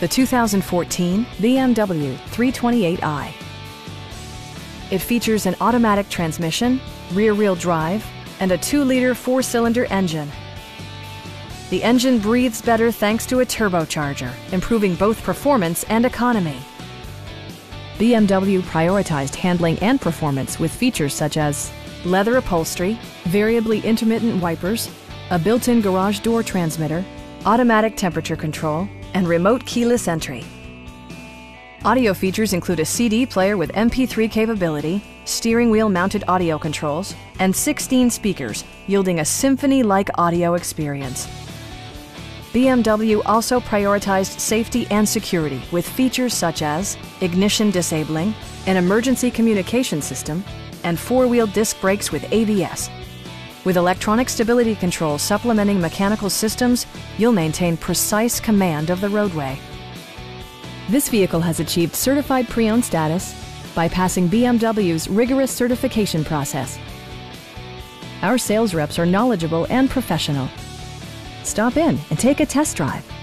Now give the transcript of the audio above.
the 2014 BMW 328i. It features an automatic transmission, rear-wheel drive, and a 2-liter 4-cylinder engine. The engine breathes better thanks to a turbocharger, improving both performance and economy. BMW prioritized handling and performance with features such as leather upholstery, variably intermittent wipers, a built-in garage door transmitter, automatic temperature control, and remote keyless entry. Audio features include a CD player with MP3 capability, steering wheel mounted audio controls, and 16 speakers, yielding a symphony-like audio experience. BMW also prioritized safety and security with features such as ignition disabling, an emergency communication system, and 4-wheel disc brakes with ABS. With electronic stability control supplementing mechanical systems, you'll maintain precise command of the roadway. This vehicle has achieved certified pre-owned status by passing BMW's rigorous certification process. Our sales reps are knowledgeable and professional. Stop in and take a test drive.